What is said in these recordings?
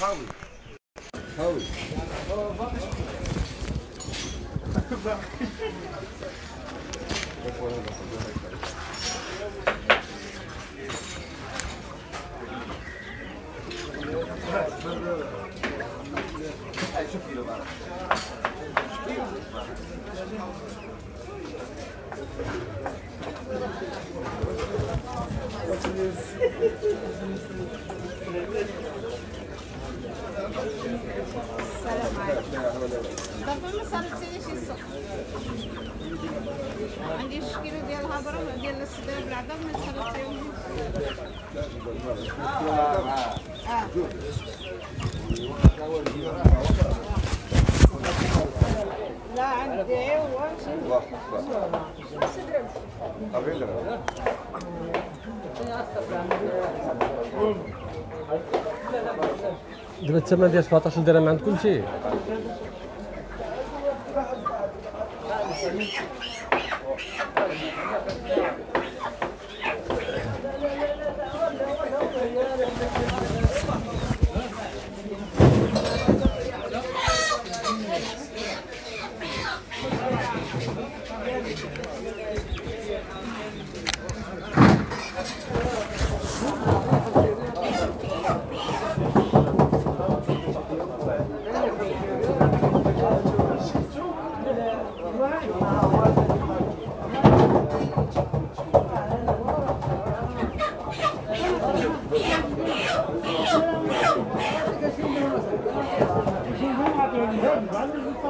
حاول حاول السلام عليكم. دابا الثمن ديال 17 درهم عند كلشي.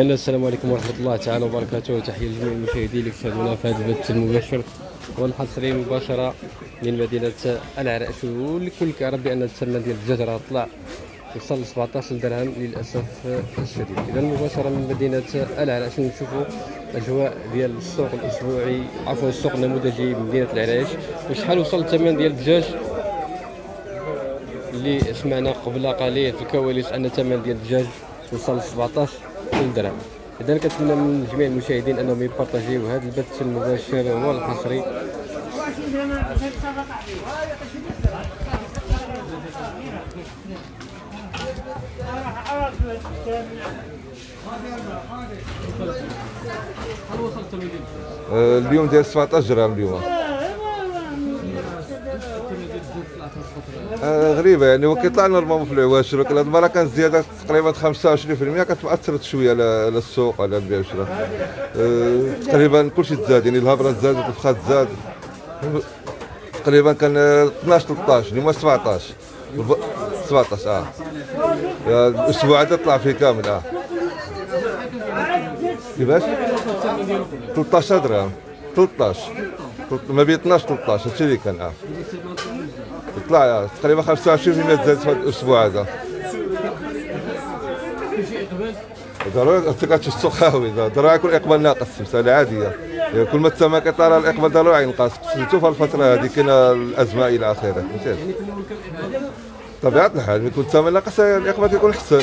إذن السلام عليكم ورحمة الله تعالى وبركاته، وتحية لجميع المشاهدين اللي كتشاهدونا في هذا البث المباشر والحصري مباشرة من مدينة العرائش، والكل كيعرف بأن الثمن ديال الزجرة طلع وصل ل 17 درهم للأسف الشديد. إذن مباشرة من مدينة العرائش نشوفوا أجواء ديال السوق الأسبوعي، عفوا السوق النموذجي بمدينة العرائش، وشحال وصل الثمن ديال الدجاج اللي سمعنا قبل قليل في الكواليس أن الثمن ديال الدجاج وصل ل 17 درهم. إذا كنتمنى من جميع المشاهدين أنهم يبارطاجيو هذا البث المباشر والحصري. اليوم داير 17 درهم اليوم. غريبه يعني هو كيطلع نورمالمون في العواشر، ولكن هاد المره كانت زياده تقريبا 25% كتاثرت شويه على السوق على البيع والشراء. تقريبا كلشي تزاد، يعني الهبره تزادت الفخات تزاد، تقريبا كان 12 13 اليوم 17 الاسبوع هذا طلع فيه كامل. كيفاش 13 درهم 13 ما بين 12 13، هادشي اللي كان طلع تقريبا 25% تزاد في هذا الاسبوع هذا. ضروري كتشوف السوق خاوي، ضروري يكون الاقبال ناقص، مساله عاديه، كل ما الثمن كيطلع الاقبال ضروري ينقص، خصوصا في الفتره هذه كاين الازمه الى اخره، فهمتي؟ طبيعه الحال ملي يكون الثمن ناقص الاقبال كيكون احسن،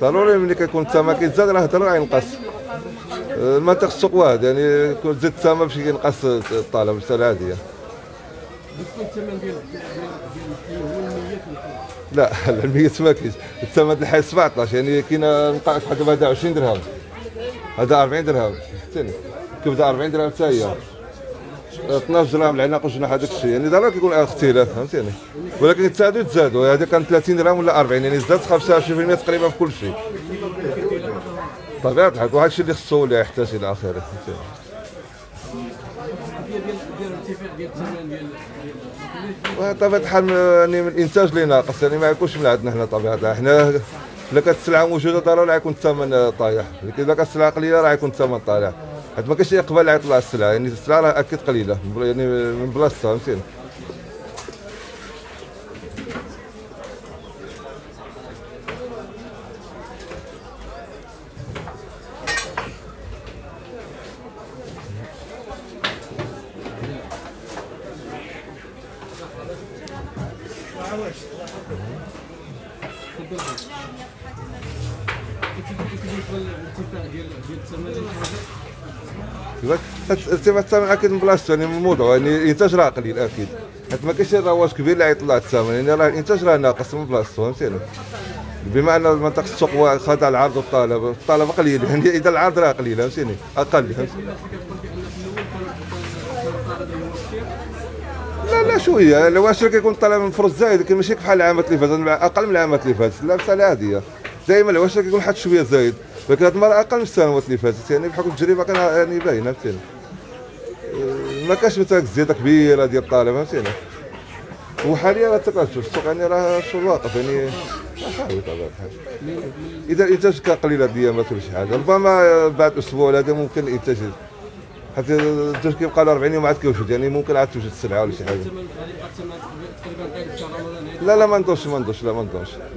ضروري ملي كيكون الثمن كيتزاد راه ضروري ينقص. المنطق السوق واحد، يعني كون زاد الثمن باش كينقص الطلب، مساله عاديه. لا المية ما كاينش، الثمن ديال الحي 17 يعني كاين نقاش واحد دابا هذا 20 درهم هذا 40 درهم فهمتني، كيبدا 40 درهم حتى هي 12 درهم العناق وجناح هذاك الشيء، يعني ضروري كيكون اختلاف فهمتني، ولكن تزادوا هذا كان 30 درهم ولا 40، يعني زادت 25% تقريبا في كل شيء. طبيعة الحال وهذا الشيء اللي خصو ولا يحتاج الى اخره فهمتني. طبيعة الحال يعني من الانتاج اللي ناقص، يعني ما يكونش من عندنا حنا طبيعة الحال، حنا الا كانت السلعة موجودة ضروري يكون الثمن طايح، لكن الا كانت السلعة قليلة راه يكون الثمن طالع، حيت ما كاينش اقبال على طلع السلعة، يعني السلعة راه اكيد قليلة يعني من بلاصتها فهمتيني. ارتفاع الثمن اكيد من بلاصتو، يعني من الموضوع، يعني الانتاج راه قليل اكيد، حيت ما كاينش شي رواج كبير اللي يطلع الثمن، يعني راه الانتاج راه ناقص من بلاصتو، فهمتيني؟ بما ان منطقه السوق خاضعه العرض والطلب، الطلب قليل، يعني اذا العرض راه قليل، فهمتيني؟ اقل، فهمتيني؟ لا شويه، الواشر كيكون الطلب مفروض زايد، لكن ماشي بحال العامات اللي فاتت، اقل من العامات اللي فاتت، لا مساله عاديه، دائما الواشر كيكون واحد شويه زايد، ولكن هاد المره اقل من السنوات اللي فاتت، يعني بحكم التجربه كان يعني باينه، فهمتيني؟ ما كانش مثلا الزياده كبيره ديال الطلب، فهمتيني؟ وحاليا راه تكتشف السوق، يعني راه الشغل واقف، يعني حاول طبعا اذا الانتاج كان قليل هاد الايامات ولا شي حاجه، ربما بعد اسبوع ولا هذا ممكن الانتاج، حيت الانتاج كيبقى له 40 يوم عاد كيوجد، يعني ممكن عاد توجد سلعه ولا شي حاجه. لا ما نظنش،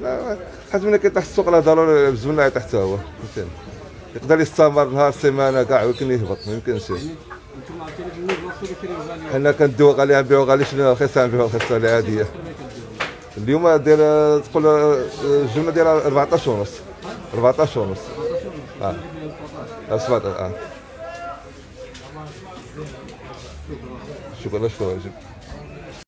لا حيت ملي كيطيح السوق راه ضروري بالزبنه يطيح حتى هو، فهمتيني؟ يقدر يستمر نهار سيمانه كاع ولكن يهبط، ما يمكنش. حنا كندويو غالي، نبيعو غالي، شنو رخيصه نبيعو رخيصه العاديه. اليوم دايره تقول الجمله دايره 14 ونص، شكرا.